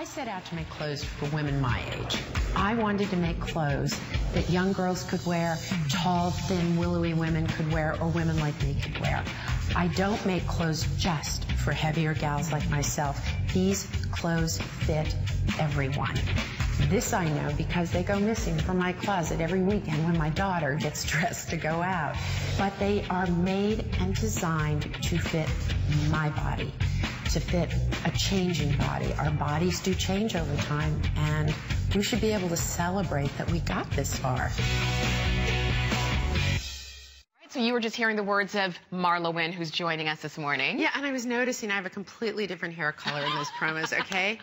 I set out to make clothes for women my age. I wanted to make clothes that young girls could wear, tall, thin, willowy women could wear, or women like me could wear. I don't make clothes just for heavier gals like myself. These clothes fit everyone. This I know because they go missing from my closet every weekend when my daughter gets dressed to go out. But they are made and designed to fit my body, to fit a changing body. Our bodies do change over time, and we should be able to celebrate that we got this far. So you were just hearing the words of MarlaWynne, who's joining us this morning. Yeah, and I was noticing I have a completely different hair color in those promos, okay?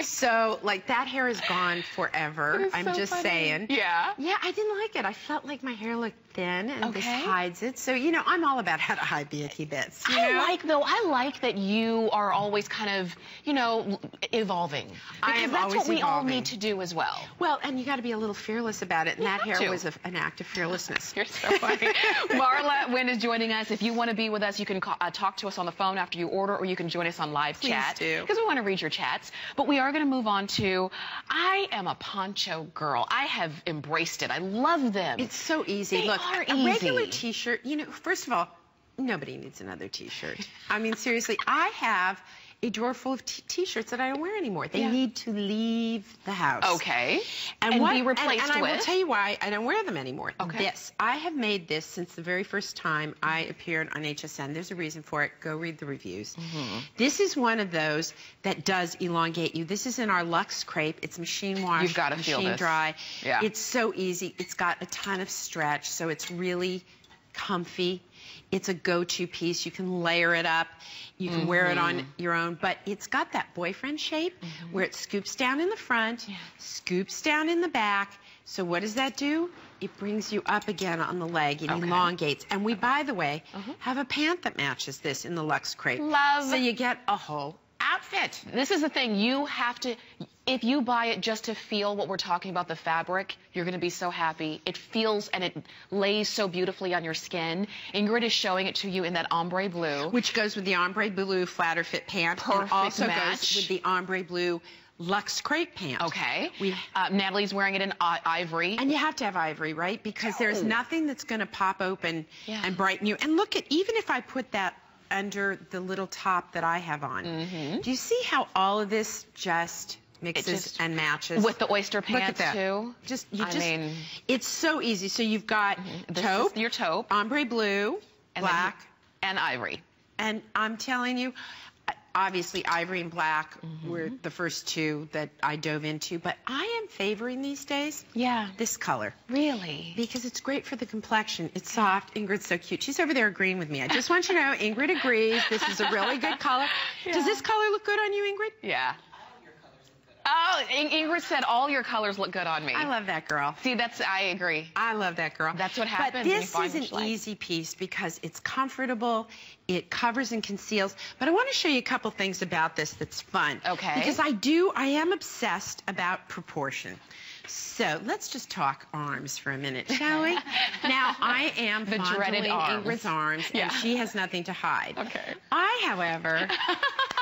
So, like, that hair is gone forever. I'm so just funny. Saying. Yeah? Yeah, I didn't like it. I felt like my hair looked thin, and okay. This hides it. So, you know, I'm all about how to hide the icky bits. I like that you are always kind of, you know, evolving. Because that's what we all need to do as well. Well, and you got to be a little fearless about it, and that hair was an act of fearlessness. You're so funny. MarlaWynne is joining us. If you want to be with us, you can call, talk to us on the phone after you order, or you can join us on live chat. Please do. Because we want to read your chats. But we are going to move on to, I am a poncho girl. I have embraced it. I love them. It's so easy. Look, a regular t-shirt, you know, first of all, nobody needs another t-shirt. I mean, seriously, I have a drawer full of t-shirts that I don't wear anymore. They need to leave the house. Okay. And be replaced with. And I will tell you why I don't wear them anymore. Okay. This. I have made this since the very first time I appeared on HSN. There's a reason for it. Go read the reviews. Mm-hmm. This is one of those that does elongate you. This is in our Luxe Crepe. It's machine wash. You've got to feel this. Machine dry. Yeah. It's so easy. It's got a ton of stretch, so it's really comfy. It's a go-to piece. You can layer it up. You can wear it on your own, but it's got that boyfriend shape where it scoops down in the front, scoops down in the back. So what does that do? It brings you up again on the leg. It elongates. And we, by the way, have a pant that matches this in the Luxe Crepe. Love. So you get a whole outfit. This is the thing. You have to, if you buy it just to feel what we're talking about, the fabric, you're going to be so happy. It feels and it lays so beautifully on your skin. Ingrid is showing it to you in that ombre blue. Which goes with the ombre blue flatter fit pant. Perfect also match. Goes with the ombre blue Luxe Crepe pant. Okay. Natalie's wearing it in ivory. And you have to have ivory, right? Because there's nothing that's going to pop open and brighten you. And look at, even if I put that under the little top that I have on. Do you see how all of this just mixes and matches? With the oyster pants, too. I mean, it's so easy. So you've got taupe, your taupe, ombre blue, and black, and ivory. And I'm telling you, obviously ivory and black were the first two that I dove into, but I am favoring these days this color. Really? Because it's great for the complexion. It's soft. Ingrid's so cute. She's over there agreeing with me. I just want you to know Ingrid agrees. This is a really good color. Does this color look good on you, Ingrid? Yeah. Oh, Ingrid said all your colors look good on me. I love that girl. See, that's, I agree. I love that girl. That's what happens. But this is an easy piece because it's comfortable, it covers and conceals. But I want to show you a couple things about this that's fun. Okay. Because I am obsessed about proportion. So let's just talk arms for a minute, shall we? Now, I am the dreaded arms. Ingrid's arms, and she has nothing to hide. Okay. I, however,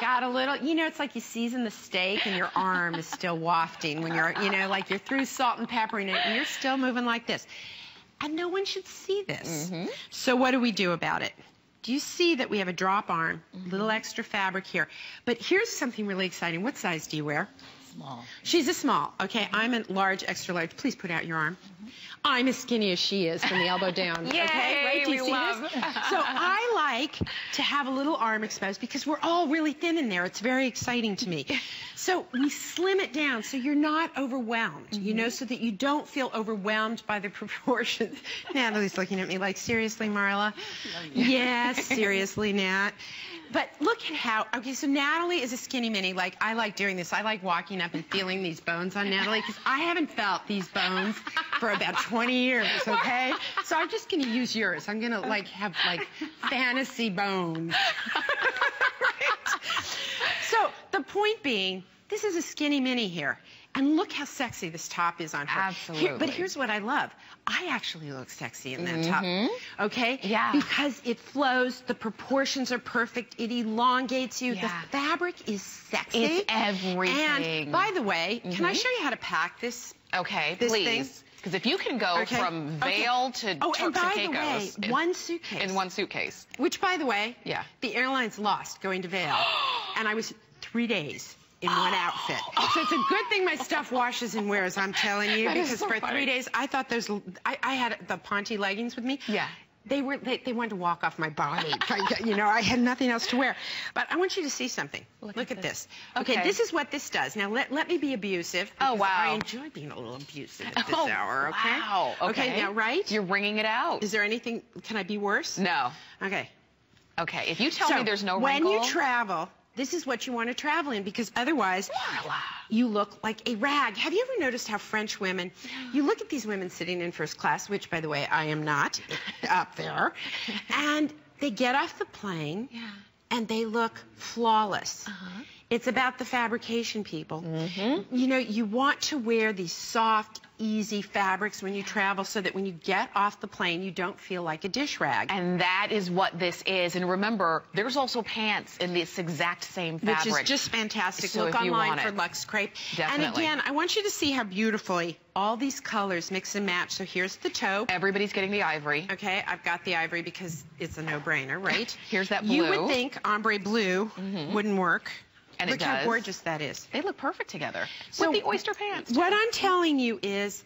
got a little, you know, it's like you season the steak and your arm is still wafting when you're, you know, like you're through salt and pepper in it and you're still moving like this. And no one should see this. So what do we do about it? Do you see that we have a drop arm, little extra fabric here? But here's something really exciting. What size do you wear? Small. She's a small. Okay, I'm a large, extra large. Please put out your arm. I'm as skinny as she is from the elbow down. Yay, okay, right? Do you see this? So I like to have a little arm exposed because we're all really thin in there. It's very exciting to me. So we slim it down so you're not overwhelmed, you know, so that you don't feel overwhelmed by the proportions. Natalie's looking at me like, seriously, Marla? Yes, seriously, Nat. But look at how, okay, so Natalie is a skinny mini. Like, I like doing this. I like walking up and feeling these bones on Natalie because I haven't felt these bones for about 20 years, okay? So I'm just going to use yours. I'm going to, like, have, like, fantasy bones. Right? So the point being, this is a skinny mini here. And look how sexy this top is on her. Absolutely. Here, but here's what I love. I actually look sexy in that top. Okay? Yeah. Because it flows, the proportions are perfect, it elongates you, the fabric is sexy. It's everything. And by the way, can I show you how to pack this? Okay, this please. Thing? Because if you can go from Vail to Turks and Caicos in one suitcase. In one suitcase. Which, by the way, the airlines lost going to Vail. And I was 3 days in one outfit. So it's a good thing my stuff washes and wears, I'm telling you. Because so for funny. 3 days, I thought those... I had the Ponte leggings with me. Yeah. They were they wanted to walk off my body. You know, I had nothing else to wear. But I want you to see something. Look at this. Okay, this is what this does. Now let me be abusive. Oh wow. I enjoy being a little abusive at this hour, okay? Wow. Okay. Okay, now you're wringing it out. Is there anything can I be worse? No. Okay. Okay, if you tell me there's no wrinkle. When you travel, this is what you want to travel in, because otherwise you look like a rag. Have you ever noticed how French women, you look at these women sitting in first class, which, by the way, I am not up there, and they get off the plane and they look flawless. It's about the fabrication, people. You know, you want to wear these soft, easy fabrics when you travel so that when you get off the plane, you don't feel like a dish rag. And that is what this is. And remember, there's also pants in this exact same fabric. Which is just fantastic. So look online for Luxe Crepe. Definitely. And again, I want you to see how beautifully all these colors mix and match. So here's the taupe. Everybody's getting the ivory. Okay, I've got the ivory because it's a no-brainer, right? Here's that blue. You would think ombre blue wouldn't work. And look how gorgeous that is. They look perfect together. So with the oyster pants. What I'm telling you is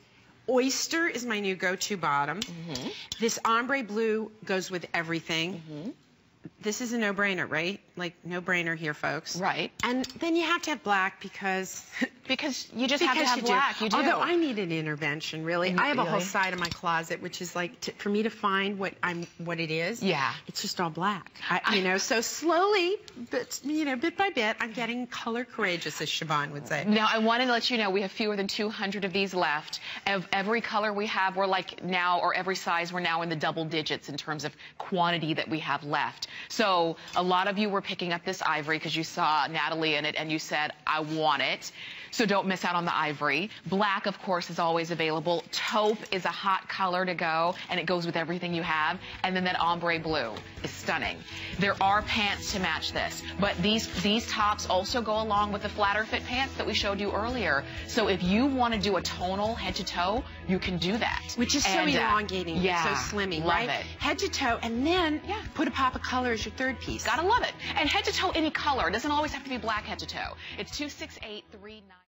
oyster is my new go-to bottom. This ombre blue goes with everything. This is a no-brainer, right? Like, no-brainer here, folks. Right. And then you have to have black because... because you just have to have black. You do. Although I need an intervention, really. I have a whole side of my closet, which is like, for me to find what it is, it's just all black. You know, so slowly, but, you know, bit by bit, I'm getting color courageous, as Siobhan would say. Now, I wanted to let you know we have fewer than 200 of these left. Of every color we have, we're like now, or every size, we're now in the double digits in terms of quantity that we have left. So a lot of you were picking up this ivory because you saw Natalie in it and you said, I want it. So don't miss out on the ivory. Black, of course, is always available. Taupe is a hot color to go, and it goes with everything you have. And then that ombre blue is stunning. There are pants to match this, but these tops also go along with the flatter fit pants that we showed you earlier. So if you want to do a tonal head to toe, you can do that. Which is so elongating, so slimming, right? Love it. Head to toe, and then put a pop of color as your third piece. Gotta love it. And head to toe, any color. It doesn't always have to be black head to toe. It's 26839.